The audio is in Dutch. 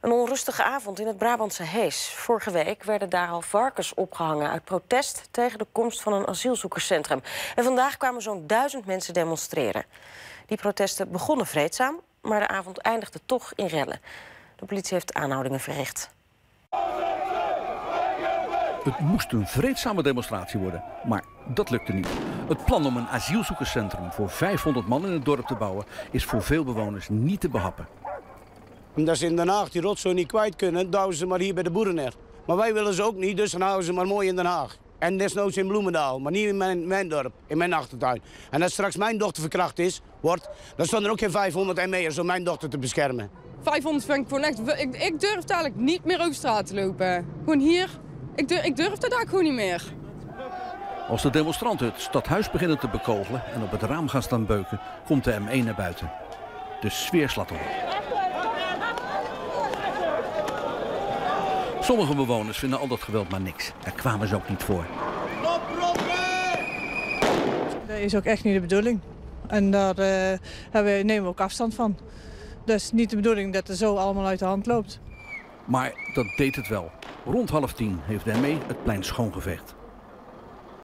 Een onrustige avond in het Brabantse Heesch. Vorige week werden daar al varkens opgehangen uit protest tegen de komst van een asielzoekerscentrum. En vandaag kwamen zo'n 1000 mensen demonstreren. Die protesten begonnen vreedzaam, maar de avond eindigde toch in rellen. De politie heeft aanhoudingen verricht. Het moest een vreedzame demonstratie worden, maar dat lukte niet. Het plan om een asielzoekerscentrum voor 500 man in het dorp te bouwen is voor veel bewoners niet te behappen. Omdat ze in Den Haag die rotzooi niet kwijt kunnen, douwen ze maar hier bij de boeren neer. Maar wij willen ze ook niet, dus dan houden ze maar mooi in Den Haag. En desnoods in Bloemendaal, maar niet in mijn dorp, in mijn achtertuin. En als straks mijn dochter verkracht wordt, dan staan er ook geen 500 ME'ers om mijn dochter te beschermen. 500 vind ik gewoon echt... Ik durf dadelijk niet meer over straat te lopen. Gewoon hier, ik durf dat daar gewoon niet meer. Als de demonstranten het stadhuis beginnen te bekogelen en op het raam gaan staan beuken, komt de ME naar buiten. De sfeer slaat op. Sommige bewoners vinden al dat geweld maar niks. Daar kwamen ze ook niet voor. Dat is ook echt niet de bedoeling. En daar nemen we ook afstand van. Dat is niet de bedoeling dat het zo allemaal uit de hand loopt. Maar dat deed het wel. Rond 9:30 heeft de ME het plein schoongeveegd.